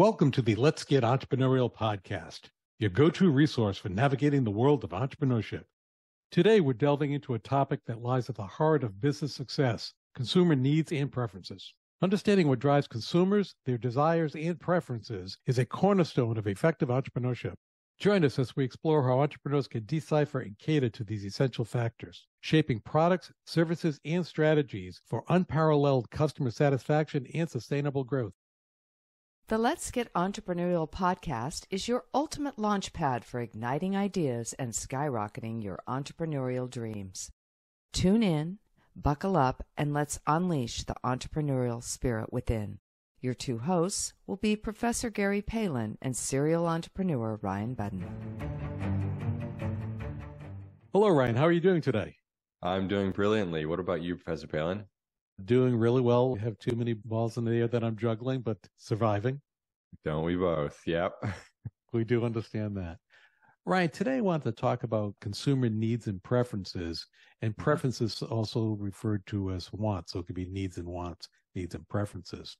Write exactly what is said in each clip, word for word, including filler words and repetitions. Welcome to the Let's Get Entrepreneurial podcast, your go-to resource for navigating the world of entrepreneurship. Today, we're delving into a topic that lies at the heart of business success, consumer needs and preferences. Understanding what drives consumers, their desires, and preferences is a cornerstone of effective entrepreneurship. Join us as we explore how entrepreneurs can decipher and cater to these essential factors, shaping products, services, and strategies for unparalleled customer satisfaction and sustainable growth. The Let's Get Entrepreneurial podcast is your ultimate launchpad for igniting ideas and skyrocketing your entrepreneurial dreams. Tune in, buckle up, and let's unleash the entrepreneurial spirit within. Your two hosts will be Professor Gary Palin and serial entrepreneur Ryan Budden. Hello, Ryan. How are you doing today? I'm doing brilliantly. What about you, Professor Palin? Doing really well. We have too many balls in the air that I'm juggling, but surviving. Don't we both? Yep. We do understand that. Ryan, today I want to talk about consumer needs and preferences, and preferences also referred to as wants. So it could be needs and wants, needs and preferences.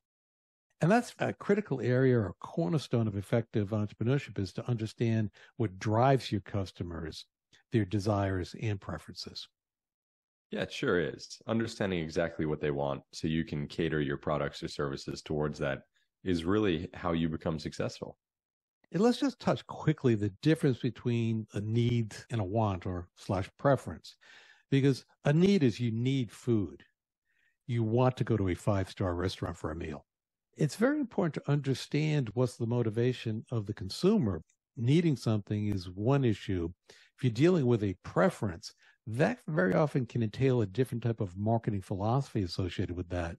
And that's a critical area or cornerstone of effective entrepreneurship is to understand what drives your customers, their desires and preferences. Yeah, it sure is. Understanding exactly what they want so you can cater your products or services towards that is really how you become successful. And let's just touch quickly the difference between a need and a want or slash preference, because a need is you need food. You want to go to a five-star restaurant for a meal. It's very important to understand what's the motivation of the consumer. Needing something is one issue. If you're dealing with a preference, that very often can entail a different type of marketing philosophy associated with that.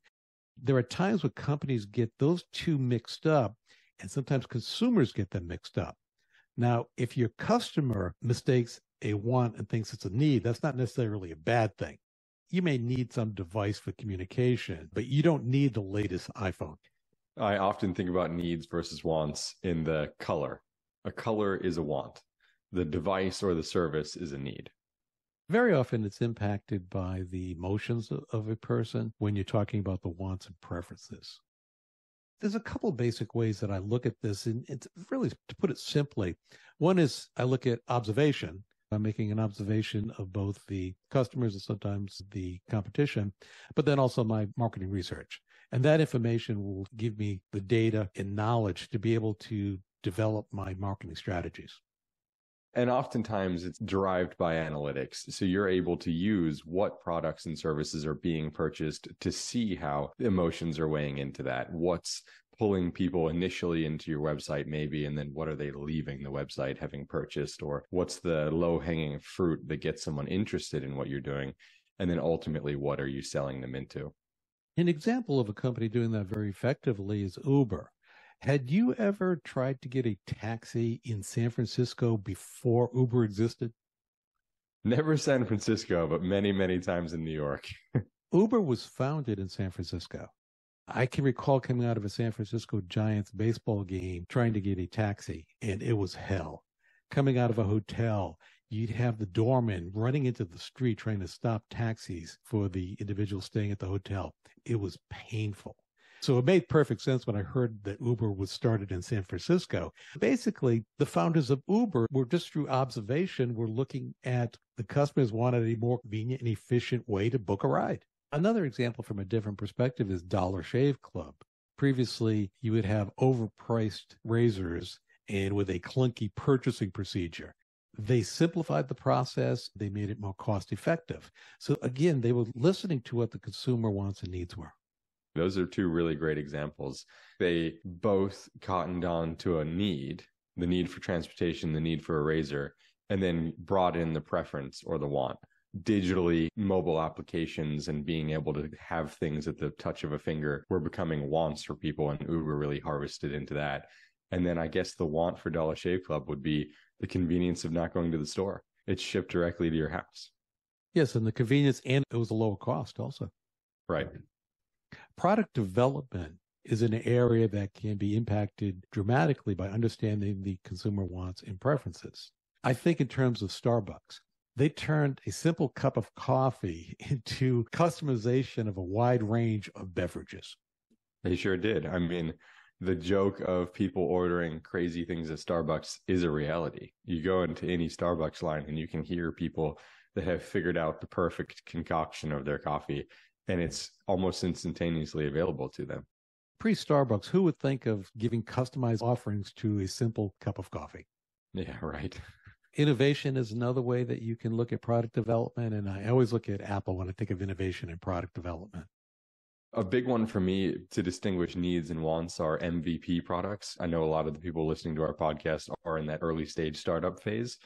There are times where companies get those two mixed up, and sometimes consumers get them mixed up. Now, if your customer mistakes a want and thinks it's a need, that's not necessarily a bad thing. You may need some device for communication, but you don't need the latest iPhone. I often think about needs versus wants in the color. A color is a want. The device or the service is a need. Very often it's impacted by the emotions of a person when you're talking about the wants and preferences. There's a couple basic ways that I look at this, and it's really, to put it simply, one is I look at observation. I'm making an observation of both the customers and sometimes the competition, but then also my marketing research. And that information will give me the data and knowledge to be able to develop my marketing strategies. And oftentimes it's derived by analytics. So you're able to use what products and services are being purchased to see how emotions are weighing into that. What's pulling people initially into your website maybe, and then what are they leaving the website having purchased, or what's the low-hanging fruit that gets someone interested in what you're doing? And then ultimately, what are you selling them into? An example of a company doing that very effectively is Uber. Had you ever tried to get a taxi in San Francisco before Uber existed? Never San Francisco, but many, many times in New York. Uber was founded in San Francisco. I can recall coming out of a San Francisco Giants baseball game trying to get a taxi, and it was hell. Coming out of a hotel, you'd have the doorman running into the street trying to stop taxis for the individual staying at the hotel. It was painful. So it made perfect sense when I heard that Uber was started in San Francisco. Basically, the founders of Uber were just through observation, were looking at the customers wanted a more convenient and efficient way to book a ride. Another example from a different perspective is Dollar Shave Club. Previously, you would have overpriced razors and with a clunky purchasing procedure. They simplified the process. They made it more cost effective. So again, they were listening to what the consumer wants and needs were. Those are two really great examples. They both cottoned on to a need, the need for transportation, the need for a razor, and then brought in the preference or the want. Digitally, mobile applications and being able to have things at the touch of a finger were becoming wants for people, and Uber really harvested into that. And then I guess the want for Dollar Shave Club would be the convenience of not going to the store. It's shipped directly to your house. Yes, and the convenience, and it was a lower cost also. Right. Product development is an area that can be impacted dramatically by understanding the consumer wants and preferences. I think in terms of Starbucks, they turned a simple cup of coffee into customization of a wide range of beverages. They sure did. I mean, the joke of people ordering crazy things at Starbucks is a reality. You go into any Starbucks line and you can hear people that have figured out the perfect concoction of their coffee, and it's almost instantaneously available to them. Pre-Starbucks, who would think of giving customized offerings to a simple cup of coffee? Yeah, right. Innovation is another way that you can look at product development, and I always look at Apple when I think of innovation and product development. A big one for me to distinguish needs and wants are M V P products. I know a lot of the people listening to our podcast are in that early stage startup phase.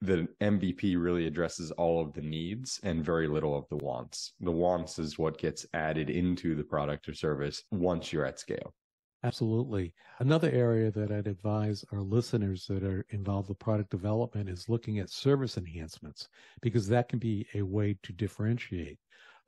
The M V P really addresses all of the needs and very little of the wants. The wants is what gets added into the product or service once you're at scale. Absolutely. Another area that I'd advise our listeners that are involved with product development is looking at service enhancements, because that can be a way to differentiate.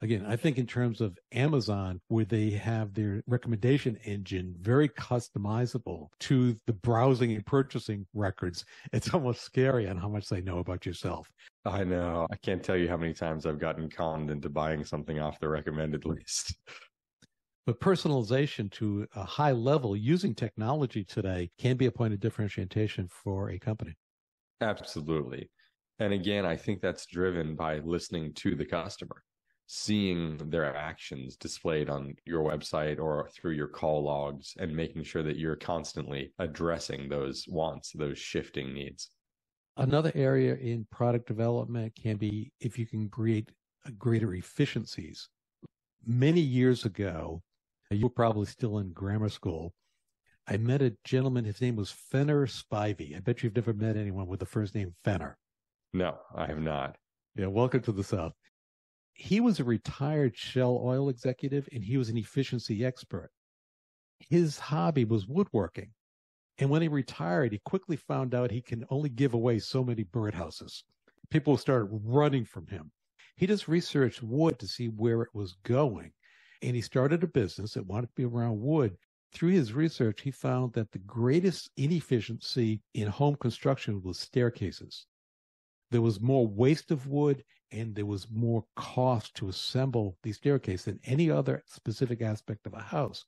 Again, I think in terms of Amazon, where they have their recommendation engine very customizable to the browsing and purchasing records, it's almost scary on how much they know about yourself. I know. I can't tell you how many times I've gotten conned into buying something off the recommended list. But personalization to a high level using technology today can be a point of differentiation for a company. Absolutely. And again, I think that's driven by listening to the customer, seeing their actions displayed on your website or through your call logs, and making sure that you're constantly addressing those wants, those shifting needs. Another area in product development can be if you can create greater efficiencies. Many years ago, you were probably still in grammar school, I met a gentleman, his name was Fenner Spivey. I bet you've never met anyone with the first name Fenner. No, I have not. Yeah, welcome to the South. He was a retired Shell Oil executive, and he was an efficiency expert. His hobby was woodworking. And when he retired, he quickly found out he can only give away so many birdhouses. People started running from him. He just researched wood to see where it was going. And he started a business that wanted to be around wood. Through his research, he found that the greatest inefficiency in home construction was staircases. There was more waste of wood, and there was more cost to assemble the staircase than any other specific aspect of a house.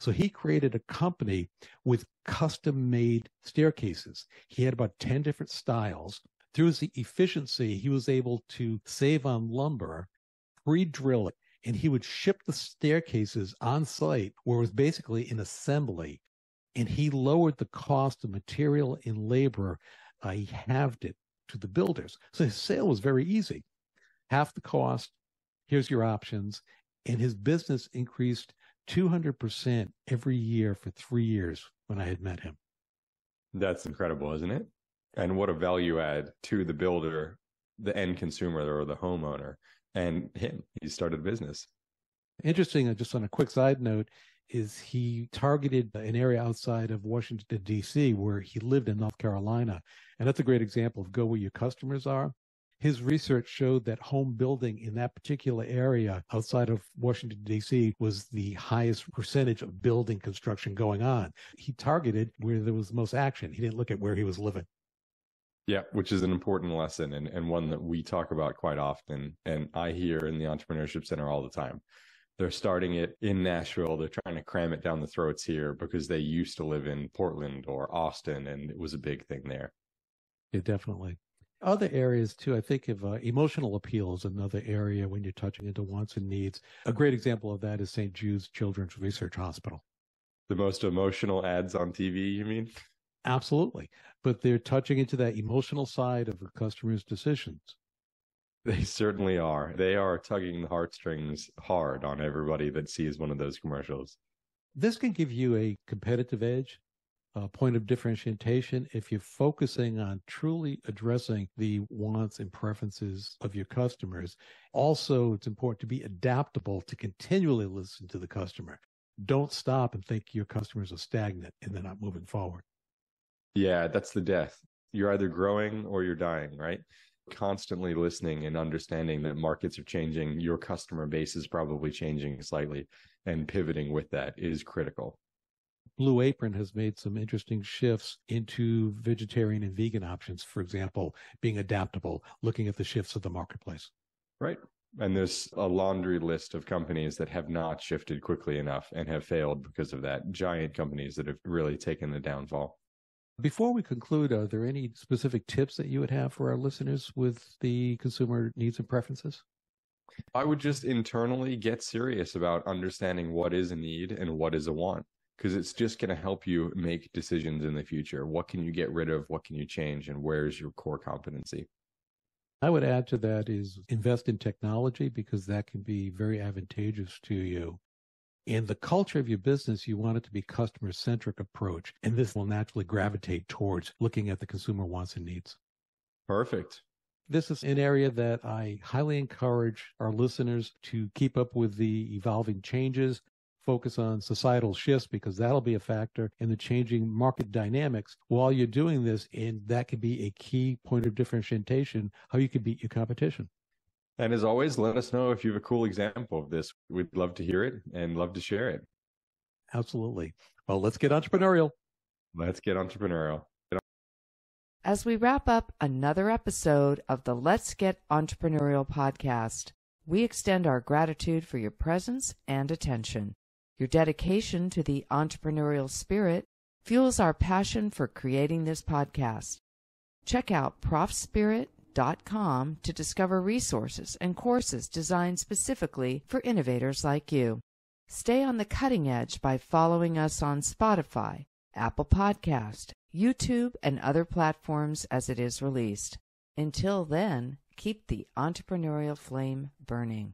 So he created a company with custom-made staircases. He had about ten different styles. Through his efficiency, he was able to save on lumber, pre-drill it, and he would ship the staircases on site, where it was basically an assembly. And he lowered the cost of material and labor. Uh, he halved it to the builders. So his sale was very easy. Half the cost, here's your options, and his business increased two hundred percent every year for three years when I had met him. That's incredible, isn't it? And what a value add to the builder, the end consumer, or the homeowner, and him. He started a business. Interesting, just on a quick side note, is he targeted an area outside of Washington, D C, where he lived in North Carolina. And that's a great example of go where your customers are. His research showed that home building in that particular area outside of Washington, D C was the highest percentage of building construction going on. He targeted where there was the most action. He didn't look at where he was living. Yeah, which is an important lesson, and, and one that we talk about quite often. And I hear in the Entrepreneurship Center all the time. They're starting it in Nashville. They're trying to cram it down the throats here because they used to live in Portland or Austin, and it was a big thing there. Yeah, definitely. Other areas, too, I think of uh, emotional appeal is another area when you're touching into wants and needs. A great example of that is Saint Jude's Children's Research Hospital. The most emotional ads on T V, you mean? Absolutely. But they're touching into that emotional side of the customer's decisions. They certainly are. They are tugging the heartstrings hard on everybody that sees one of those commercials. This can give you a competitive edge, a point of differentiation, if you're focusing on truly addressing the wants and preferences of your customers. Also, it's important to be adaptable, to continually listen to the customer. Don't stop and think your customers are stagnant and they're not moving forward. Yeah, that's the death. You're either growing or you're dying, right? Constantly listening and understanding that markets are changing, your customer base is probably changing slightly, and pivoting with that is critical. Blue Apron has made some interesting shifts into vegetarian and vegan options, for example, being adaptable, looking at the shifts of the marketplace. Right. And there's a laundry list of companies that have not shifted quickly enough and have failed because of that. Giant companies that have really taken the downfall. Before we conclude, are there any specific tips that you would have for our listeners with the consumer needs and preferences? I would just internally get serious about understanding what is a need and what is a want, because it's just going to help you make decisions in the future. What can you get rid of? What can you change? And where's your core competency? I would add to that is invest in technology, because that can be very advantageous to you. In the culture of your business, you want it to be customer-centric approach, and this will naturally gravitate towards looking at the consumer wants and needs. Perfect. This is an area that I highly encourage our listeners to keep up with the evolving changes, focus on societal shifts, because that'll be a factor in the changing market dynamics while you're doing this. And that could be a key point of differentiation, how you can beat your competition. And as always, let us know if you have a cool example of this. We'd love to hear it and love to share it. Absolutely. Well, let's get entrepreneurial. Let's get entrepreneurial. As we wrap up another episode of the Let's Get Entrepreneurial podcast, we extend our gratitude for your presence and attention. Your dedication to the entrepreneurial spirit fuels our passion for creating this podcast. Check out prof spirit dot com to discover resources and courses designed specifically for innovators like you. Stay on the cutting edge by following us on Spotify, Apple Podcast, YouTube, and other platforms as it is released. Until then, keep the entrepreneurial flame burning.